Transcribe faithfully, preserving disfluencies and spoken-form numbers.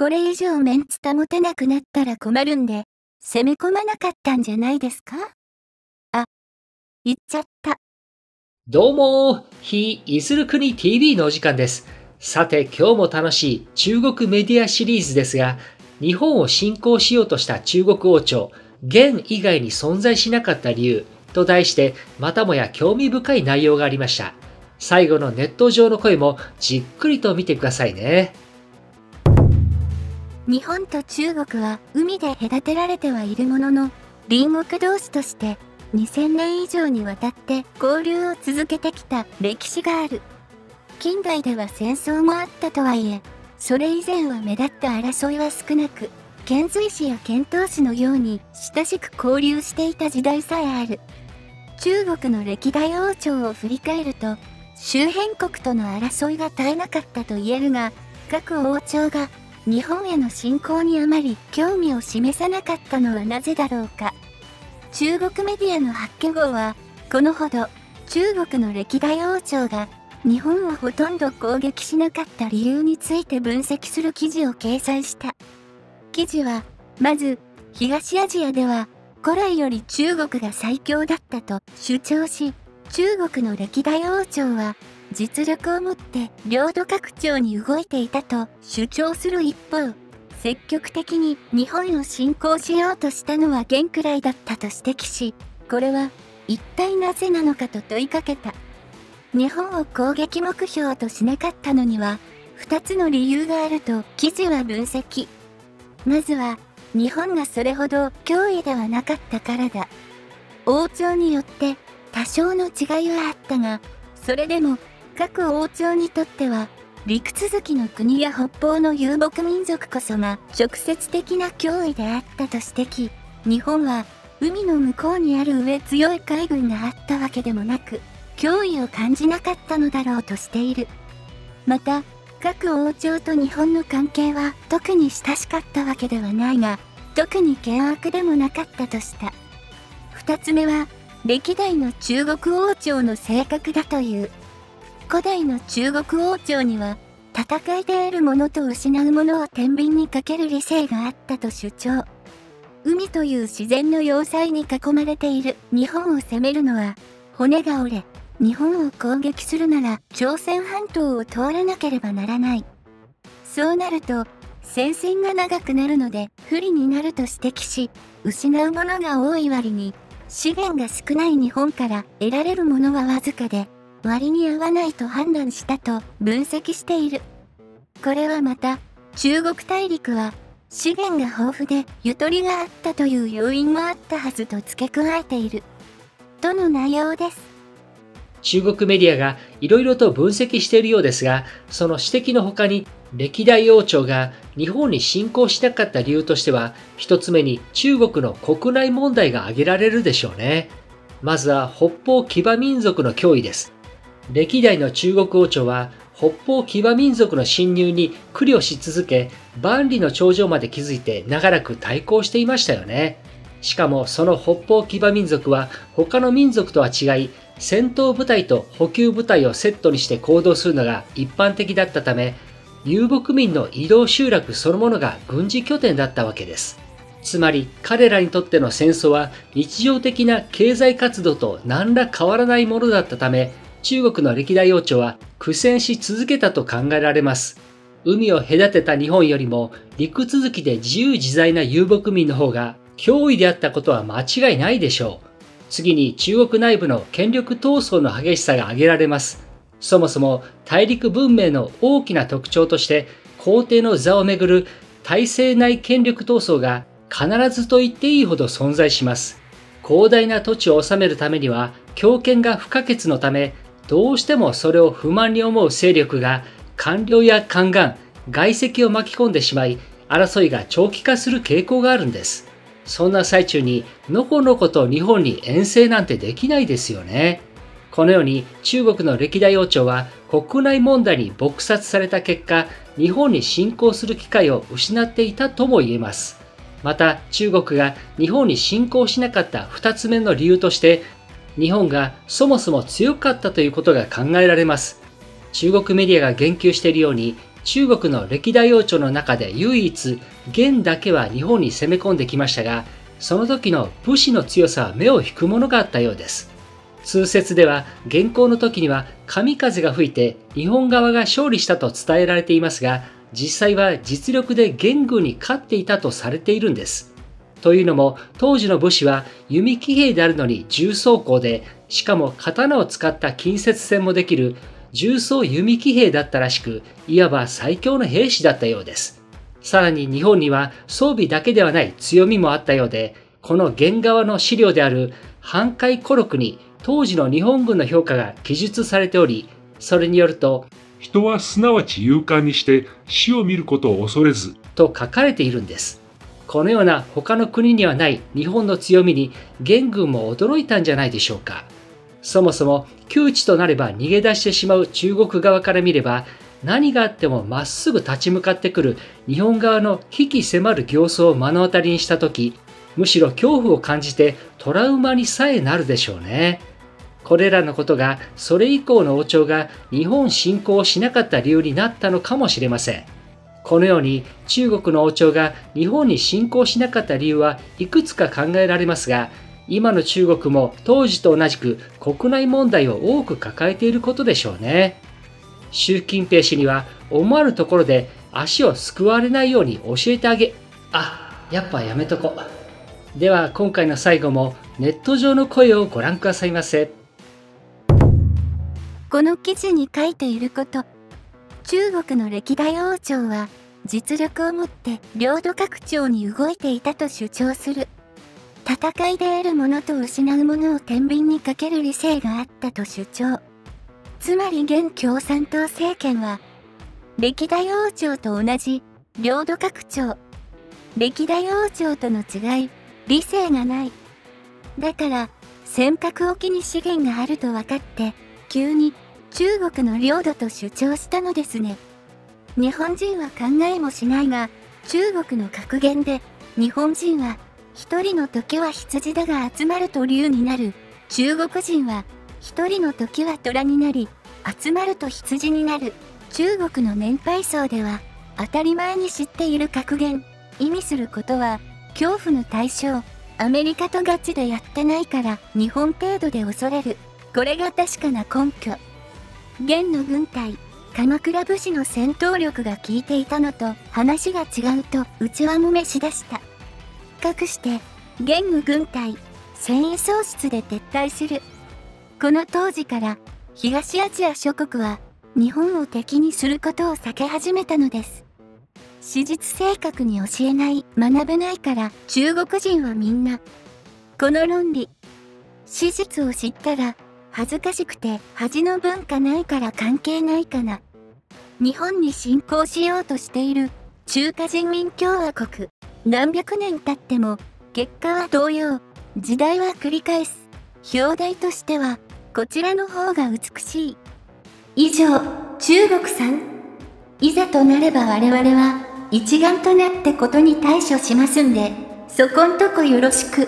これ以上メンツ保てなくなったら困るんで、攻め込まなかったんじゃないですか？あ、言っちゃった。どうも、非いする国 ティーブイ のお時間です。さて、今日も楽しい中国メディアシリーズですが、日本を侵攻しようとした中国王朝、元以外に存在しなかった理由と題して、またもや興味深い内容がありました。最後のネット上の声もじっくりと見てくださいね。日本と中国は海で隔てられてはいるものの、隣国同士としてにせんねん以上にわたって交流を続けてきた歴史がある。近代では戦争もあったとはいえ、それ以前は目立った争いは少なく、遣隋使や遣唐使のように親しく交流していた時代さえある。中国の歴代王朝を振り返ると、周辺国との争いが絶えなかったと言えるが、各王朝が日本への侵攻にあまり興味を示さなかったのはなぜだろうか。中国メディアの八卦号は、このほど中国の歴代王朝が日本をほとんど攻撃しなかった理由について分析する記事を掲載した。記事は、まず、東アジアでは古来より中国が最強だったと主張し、中国の歴代王朝は実力をもって領土拡張に動いていたと主張する一方、積極的に日本を侵攻しようとしたのは元くらいだったと指摘し、これは一体なぜなのかと問いかけた。日本を攻撃目標としなかったのにはふたつの理由があると記事は分析。まずは日本がそれほど脅威ではなかったからだ。王朝によって多少の違いはあったが、それでも各王朝にとっては陸続きの国や北方の遊牧民族こそが直接的な脅威であったと指摘、日本は海の向こうにある上強い海軍があったわけでもなく、脅威を感じなかったのだろうとしている。また、各王朝と日本の関係は特に親しかったわけではないが、特に険悪でもなかったとした。二つ目は、歴代の中国王朝の性格だという。古代の中国王朝には、戦いで得るものと失うものを天秤にかける理性があったと主張。海という自然の要塞に囲まれている日本を攻めるのは、骨が折れ、日本を攻撃するなら朝鮮半島を通らなければならない。そうなると、戦線が長くなるので不利になると指摘し、失うものが多い割に、資源が少ない日本から得られるものはわずかで、割に合わないと判断したと分析している。これはまた、中国大陸は資源が豊富でゆとりがあったという要因もあったはずと付け加えている。との内容です。中国メディアがいろいろと分析しているようですが、その指摘の他に、歴代王朝が日本に侵攻しなかった理由としては、一つ目に中国の国内問題が挙げられるでしょうね。まずは北方騎馬民族の脅威です。歴代の中国王朝は、北方騎馬民族の侵入に苦慮し続け、万里の長城まで築いて長らく対抗していましたよね。しかもその北方騎馬民族は他の民族とは違い、戦闘部隊と補給部隊をセットにして行動するのが一般的だったため、遊牧民の移動集落そのものが軍事拠点だったわけです。つまり彼らにとっての戦争は日常的な経済活動と何ら変わらないものだったため、中国の歴代王朝は苦戦し続けたと考えられます。海を隔てた日本よりも陸続きで自由自在な遊牧民の方が脅威であったことは間違いないでしょう。次に中国内部の権力闘争の激しさが挙げられます。そもそも大陸文明の大きな特徴として、皇帝の座をめぐる体制内権力闘争が必ずと言っていいほど存在します。広大な土地を治めるためには強権が不可欠のため、どうしてもそれを不満に思う勢力が官僚や宦官、外戚を巻き込んでしまい、争いが長期化する傾向があるんです。そんな最中にのこのこと日本に遠征なんてできないですよね。このように中国の歴代王朝は国内問題に撲殺された結果、日本に侵攻する機会を失っていたとも言えます。また中国が日本に侵攻しなかったふたつめの理由として、日本がそもそも強かったということが考えられます。中国メディアが言及しているように、中国の歴代王朝の中で唯一元だけは日本に攻め込んできましたが、その時の武士の強さは目を引くものがあったようです。通説では元寇の時には神風が吹いて日本側が勝利したと伝えられていますが、実際は実力で元軍に勝っていたとされているんです。というのも当時の武士は弓騎兵であるのに重装甲で、しかも刀を使った近接戦もできる重装弓騎兵だったらしく、いわば最強の兵士だったようです。さらに日本には装備だけではない強みもあったようで、この元側の資料である版海古録に当時の日本軍の評価が記述されており、それによると人はすなわち勇敢にして死を見ることを恐れずと書かれているんです。このような他の国にはない日本の強みに元軍も驚いたんじゃないでしょうか。そもそも窮地となれば逃げ出してしまう中国側から見れば、何があってもまっすぐ立ち向かってくる日本側の危機迫る形相を目の当たりにした時、むしろ恐怖を感じてトラウマにさえなるでしょうね。これらのことがそれ以降の王朝が日本侵攻をしなかった理由になったのかもしれません。このように中国の王朝が日本に侵攻しなかった理由はいくつか考えられますが、今の中国も当時と同じく国内問題を多く抱えていることでしょうね。習近平氏には思わぬところで足をすくわれないように教えてあげ、あ、やっぱやめとこ。では今回の最後もネット上の声をご覧くださいませ。この記事に書いていること、中国の歴代王朝は実力をもって領土拡張に動いていたと主張する。戦いで得るものと失うものを天秤にかける理性があったと主張。つまり現共産党政権は、歴代王朝と同じ領土拡張。歴代王朝との違い、理性がない。だから、尖閣沖に資源があると分かって、急に中国の領土と主張したのですね。日本人は考えもしないが、中国の格言で日本人は一人の時は羊だが集まると竜になる。中国人は一人の時は虎になり、集まると羊になる。中国の年配層では当たり前に知っている格言。意味することは恐怖の対象。アメリカとガチでやってないから日本程度で恐れる。これが確かな根拠。元の軍隊、鎌倉武士の戦闘力が効いていたのと話が違うと内輪もめしだした。かくして、元の軍隊、戦意喪失で撤退する。この当時から、東アジア諸国は日本を敵にすることを避け始めたのです。史実正確に教えない、学べないから中国人はみんな。この論理、史実を知ったら、恥ずかしくて恥の文化ないから関係ないかな。日本に侵攻しようとしている中華人民共和国。何百年経っても結果は同様。時代は繰り返す。表題としてはこちらの方が美しい。以上、中国さん。いざとなれば我々は一丸となってことに対処しますんで、そこんとこよろしく。